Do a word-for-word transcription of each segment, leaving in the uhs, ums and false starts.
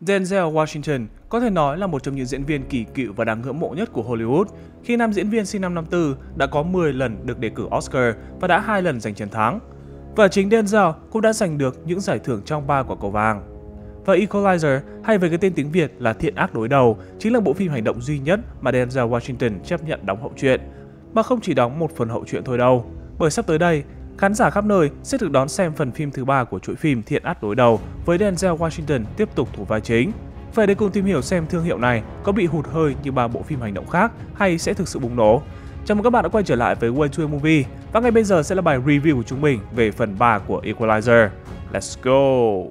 Denzel Washington có thể nói là một trong những diễn viên kỳ cựu và đáng ngưỡng mộ nhất của Hollywood, khi nam diễn viên sinh năm năm tư đã có mười lần được đề cử Oscar và đã hai lần giành chiến thắng. Và chính Denzel cũng đã giành được những giải thưởng trong ba quả cầu vàng. Và Equalizer, hay với cái tên tiếng Việt là Thiện Ác Đối Đầu, chính là bộ phim hành động duy nhất mà Denzel Washington chấp nhận đóng hậu truyện, mà không chỉ đóng một phần hậu truyện thôi đâu. Bởi sắp tới đây, khán giả khắp nơi sẽ được đón xem phần phim thứ ba của chuỗi phim Thiện Ác Đối Đầu với Denzel Washington tiếp tục thủ vai chính. Vậy để cùng tìm hiểu xem thương hiệu này có bị hụt hơi như ba bộ phim hành động khác hay sẽ thực sự bùng nổ. Chào mừng các bạn đã quay trở lại với W two W Movie, và ngay bây giờ sẽ là bài review của chúng mình về phần ba của Equalizer. Let's go!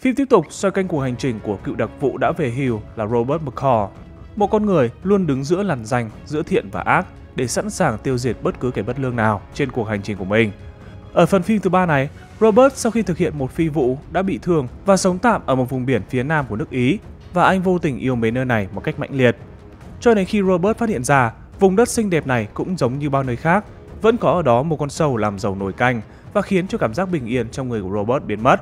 Phim tiếp tục xoay quanh cuộc hành trình của cựu đặc vụ đã về hưu là Robert McCall, một con người luôn đứng giữa lằn ranh giữa thiện và ác để sẵn sàng tiêu diệt bất cứ kẻ bất lương nào trên cuộc hành trình của mình. Ở phần phim thứ ba này, Robert sau khi thực hiện một phi vụ đã bị thương và sống tạm ở một vùng biển phía nam của nước Ý, và anh vô tình yêu mến nơi này một cách mãnh liệt. Cho đến khi Robert phát hiện ra vùng đất xinh đẹp này cũng giống như bao nơi khác, vẫn có ở đó một con sâu làm giàu nồi canh và khiến cho cảm giác bình yên trong người của Robert biến mất.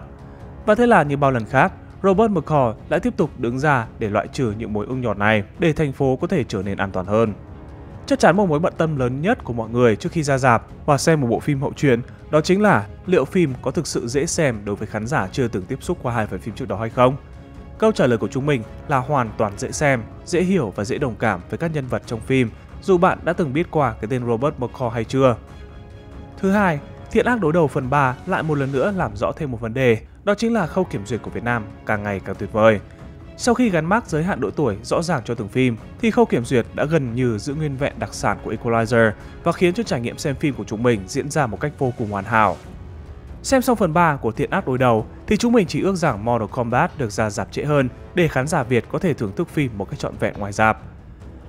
Và thế là như bao lần khác, Robert McCall lại tiếp tục đứng ra để loại trừ những mối ung nhọt này để thành phố có thể trở nên an toàn hơn. Chắc chắn một mối bận tâm lớn nhất của mọi người trước khi ra rạp và xem một bộ phim hậu truyện đó chính là liệu phim có thực sự dễ xem đối với khán giả chưa từng tiếp xúc qua hai phần phim trước đó hay không? Câu trả lời của chúng mình là hoàn toàn dễ xem, dễ hiểu và dễ đồng cảm với các nhân vật trong phim dù bạn đã từng biết qua cái tên Robert McCall hay chưa. Thứ hai, Thiện Ác Đối Đầu phần ba lại một lần nữa làm rõ thêm một vấn đề, đó chính là khâu kiểm duyệt của Việt Nam càng ngày càng tuyệt vời. Sau khi gắn mác giới hạn độ tuổi rõ ràng cho từng phim, thì khâu kiểm duyệt đã gần như giữ nguyên vẹn đặc sản của Equalizer và khiến cho trải nghiệm xem phim của chúng mình diễn ra một cách vô cùng hoàn hảo. Xem xong phần ba của Thiện Ác Đối Đầu thì chúng mình chỉ ước rằng Mortal Kombat được ra rạp trễ hơn để khán giả Việt có thể thưởng thức phim một cách trọn vẹn ngoài rạp.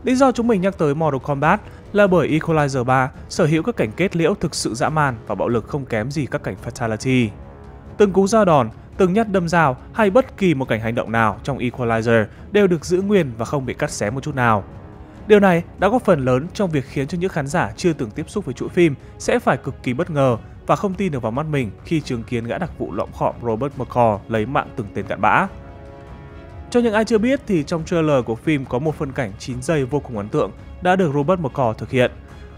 Lý do chúng mình nhắc tới Mortal Kombat là bởi Equalizer ba sở hữu các cảnh kết liễu thực sự dã man và bạo lực không kém gì các cảnh Fatality. Từng cú dao đòn, từng nhát đâm dao hay bất kỳ một cảnh hành động nào trong Equalizer đều được giữ nguyên và không bị cắt xé một chút nào. Điều này đã góp phần lớn trong việc khiến cho những khán giả chưa từng tiếp xúc với chuỗi phim sẽ phải cực kỳ bất ngờ và không tin được vào mắt mình khi chứng kiến gã đặc vụ lõm khọm Robert McCall lấy mạng từng tên cặn bã. Cho những ai chưa biết thì trong trailer của phim có một phân cảnh chín giây vô cùng ấn tượng đã được Robert McCall thực hiện.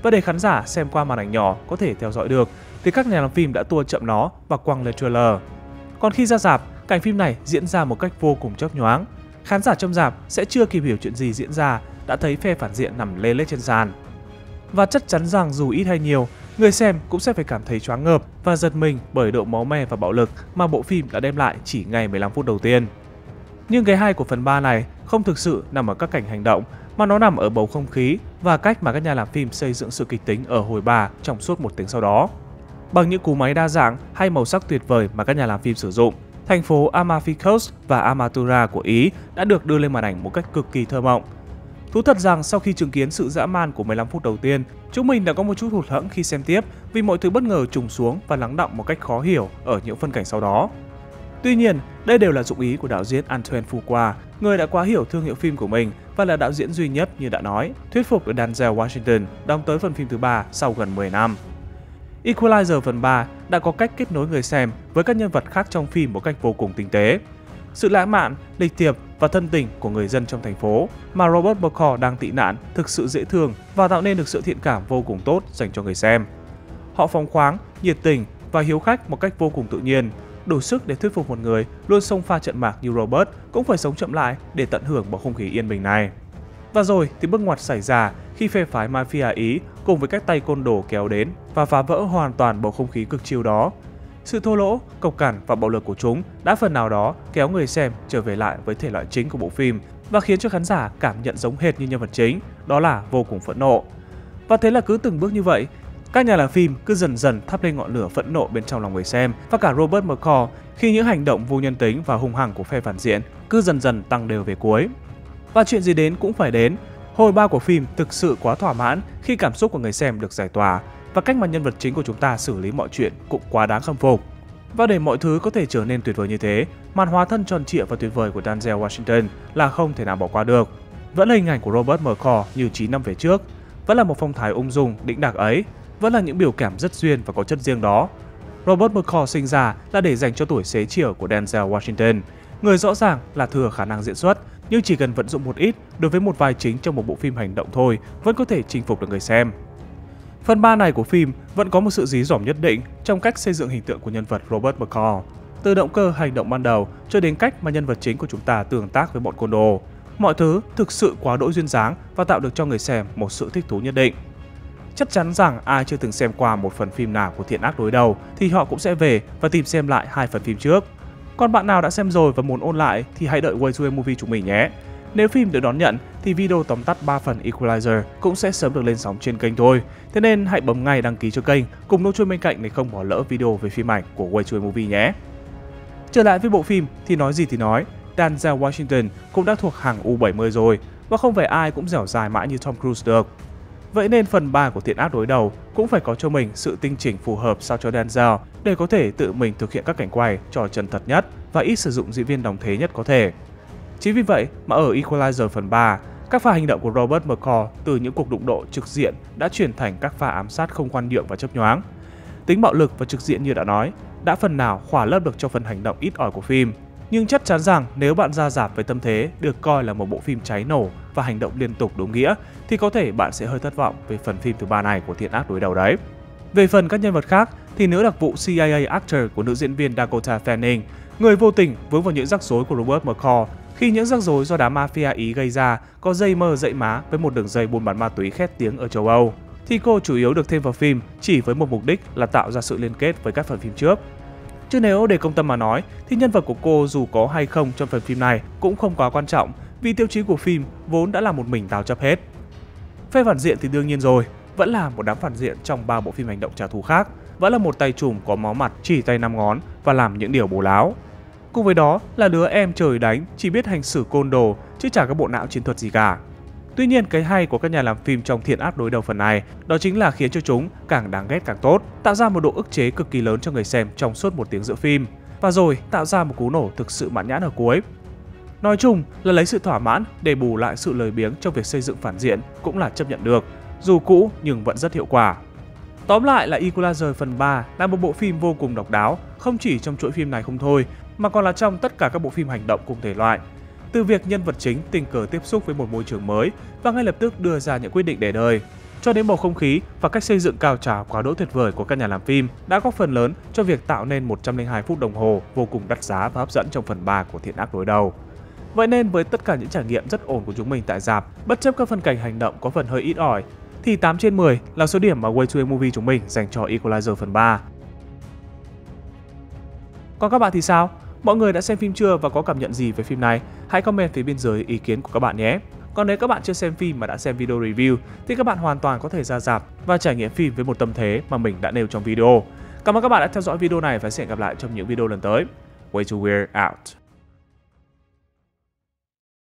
Và để khán giả xem qua màn ảnh nhỏ có thể theo dõi được thì các nhà làm phim đã tua chậm nó và quăng lên trailer. Còn khi ra rạp, cảnh phim này diễn ra một cách vô cùng chớp nhoáng. Khán giả trong rạp sẽ chưa kịp hiểu chuyện gì diễn ra đã thấy phe phản diện nằm lê lết trên sàn. Và chắc chắn rằng dù ít hay nhiều, người xem cũng sẽ phải cảm thấy choáng ngợp và giật mình bởi độ máu me và bạo lực mà bộ phim đã đem lại chỉ ngay mười lăm phút đầu tiên. Nhưng cái hay của phần ba này không thực sự nằm ở các cảnh hành động mà nó nằm ở bầu không khí và cách mà các nhà làm phim xây dựng sự kịch tính ở hồi ba trong suốt một tiếng sau đó. Bằng những cú máy đa dạng hay màu sắc tuyệt vời mà các nhà làm phim sử dụng, thành phố Amalfi Coast và Amatura của Ý đã được đưa lên màn ảnh một cách cực kỳ thơ mộng. Thú thật rằng sau khi chứng kiến sự dã man của mười lăm phút đầu tiên, chúng mình đã có một chút hụt hẫng khi xem tiếp vì mọi thứ bất ngờ trùng xuống và lắng đọng một cách khó hiểu ở những phân cảnh sau đó. Tuy nhiên, đây đều là dụng ý của đạo diễn Antoine Fuqua, người đã quá hiểu thương hiệu phim của mình và là đạo diễn duy nhất như đã nói, thuyết phục được Denzel Washington đóng tới phần phim thứ ba sau gần mười năm. Equalizer phần ba đã có cách kết nối người xem với các nhân vật khác trong phim một cách vô cùng tinh tế. Sự lãng mạn, lịch thiệp và thân tình của người dân trong thành phố mà Robert McCall đang tị nạn thực sự dễ thương và tạo nên được sự thiện cảm vô cùng tốt dành cho người xem. Họ phóng khoáng, nhiệt tình và hiếu khách một cách vô cùng tự nhiên, đủ sức để thuyết phục một người luôn xông pha trận mạc như Robert cũng phải sống chậm lại để tận hưởng bầu không khí yên bình này. Và rồi thì bước ngoặt xảy ra khi phe phái mafia Ý cùng với các tay côn đồ kéo đến và phá vỡ hoàn toàn bầu không khí cực chill đó. Sự thô lỗ, cộc cằn và bạo lực của chúng đã phần nào đó kéo người xem trở về lại với thể loại chính của bộ phim và khiến cho khán giả cảm nhận giống hệt như nhân vật chính, đó là vô cùng phẫn nộ. Và thế là cứ từng bước như vậy, các nhà làm phim cứ dần dần thắp lên ngọn lửa phẫn nộ bên trong lòng người xem và cả Robert McCall khi những hành động vô nhân tính và hung hăng của phe phản diện cứ dần dần tăng đều về cuối. Và chuyện gì đến cũng phải đến, hồi ba của phim thực sự quá thỏa mãn khi cảm xúc của người xem được giải tỏa và cách mà nhân vật chính của chúng ta xử lý mọi chuyện cũng quá đáng khâm phục. Và để mọi thứ có thể trở nên tuyệt vời như thế, màn hóa thân tròn trịa và tuyệt vời của Denzel Washington là không thể nào bỏ qua được. Vẫn là hình ảnh của Robert McCall như chín năm về trước, vẫn là một phong thái ung dung, đĩnh đạc ấy, vẫn là những biểu cảm rất duyên và có chất riêng đó. Robert McCall sinh ra là để dành cho tuổi xế chiều của Denzel Washington. Người rõ ràng là thừa khả năng diễn xuất, nhưng chỉ cần vận dụng một ít đối với một vai chính trong một bộ phim hành động thôi vẫn có thể chinh phục được người xem. Phần ba này của phim vẫn có một sự dí dỏm nhất định trong cách xây dựng hình tượng của nhân vật Robert McCall. Từ động cơ hành động ban đầu cho đến cách mà nhân vật chính của chúng ta tương tác với bọn côn đồ, mọi thứ thực sự quá đỗi duyên dáng và tạo được cho người xem một sự thích thú nhất định. Chắc chắn rằng ai chưa từng xem qua một phần phim nào của thiện ác đối đầu thì họ cũng sẽ về và tìm xem lại hai phần phim trước. Còn bạn nào đã xem rồi và muốn ôn lại thì hãy đợi W two W Movie chúng mình nhé. Nếu phim được đón nhận thì video tóm tắt ba phần Equalizer cũng sẽ sớm được lên sóng trên kênh thôi. Thế nên hãy bấm ngay đăng ký cho kênh cùng nút chuông bên cạnh để không bỏ lỡ video về phim ảnh của W two W Movie nhé. Trở lại với bộ phim thì nói gì thì nói, Denzel Washington cũng đã thuộc hàng U bảy mươi rồi và không phải ai cũng dẻo dài mãi như Tom Cruise được. Vậy nên phần ba của thiện ác đối đầu cũng phải có cho mình sự tinh chỉnh phù hợp sao cho Denzel để có thể tự mình thực hiện các cảnh quay cho chân thật nhất và ít sử dụng diễn viên đồng thế nhất có thể. Chính vì vậy mà ở Equalizer phần ba, các pha hành động của Robert McCall từ những cuộc đụng độ trực diện đã chuyển thành các pha ám sát không khoan nhượng và chớp nhoáng. Tính bạo lực và trực diện như đã nói đã phần nào khỏa lấp được cho phần hành động ít ỏi của phim. Nhưng chắc chắn rằng nếu bạn ra rạp với tâm thế được coi là một bộ phim cháy nổ và hành động liên tục đúng nghĩa thì có thể bạn sẽ hơi thất vọng về phần phim thứ ba này của thiện ác đối đầu đấy. Về phần các nhân vật khác thì nữ đặc vụ C I A actor của nữ diễn viên Dakota Fanning, người vô tình vướng vào những rắc rối của Robert McCall khi những rắc rối do đám mafia Ý gây ra có dây mơ dậy má với một đường dây buôn bán ma túy khét tiếng ở châu Âu, thì cô chủ yếu được thêm vào phim chỉ với một mục đích là tạo ra sự liên kết với các phần phim trước. Chứ nếu để công tâm mà nói thì nhân vật của cô dù có hay không trong phần phim này cũng không quá quan trọng vì tiêu chí của phim vốn đã là một mình tào chấp hết. Phe phản diện thì đương nhiên rồi, vẫn là một đám phản diện trong ba bộ phim hành động trả thù khác, vẫn là một tay trùm có máu mặt chỉ tay năm ngón và làm những điều bố láo. Cùng với đó là đứa em trời đánh chỉ biết hành xử côn đồ chứ chả có bộ não chiến thuật gì cả. Tuy nhiên cái hay của các nhà làm phim trong thiện ác đối đầu phần này đó chính là khiến cho chúng càng đáng ghét càng tốt, tạo ra một độ ức chế cực kỳ lớn cho người xem trong suốt một tiếng rưỡi phim và rồi tạo ra một cú nổ thực sự mãn nhãn ở cuối. Nói chung là lấy sự thỏa mãn để bù lại sự lười biếng trong việc xây dựng phản diện cũng là chấp nhận được, dù cũ nhưng vẫn rất hiệu quả. Tóm lại là Equalizer phần ba là một bộ phim vô cùng độc đáo, không chỉ trong chuỗi phim này không thôi mà còn là trong tất cả các bộ phim hành động cùng thể loại. Từ việc nhân vật chính tình cờ tiếp xúc với một môi trường mới và ngay lập tức đưa ra những quyết định để đời, cho đến bầu không khí và cách xây dựng cao trào quá đỗi tuyệt vời của các nhà làm phim đã góp phần lớn cho việc tạo nên một trăm lẻ hai phút đồng hồ vô cùng đắt giá và hấp dẫn trong phần ba của thiện ác đối đầu. Vậy nên với tất cả những trải nghiệm rất ổn của chúng mình tại rạp, bất chấp các phân cảnh hành động có phần hơi ít ỏi, thì tám trên mười là số điểm mà W two W Movie chúng mình dành cho Equalizer phần ba. Còn các bạn thì sao? Mọi người đã xem phim chưa và có cảm nhận gì về phim này? Hãy comment phía bên dưới ý kiến của các bạn nhé! Còn nếu các bạn chưa xem phim mà đã xem video review thì các bạn hoàn toàn có thể ra rạp và trải nghiệm phim với một tâm thế mà mình đã nêu trong video. Cảm ơn các bạn đã theo dõi video này và sẽ hẹn gặp lại trong những video lần tới. Way to Weird out!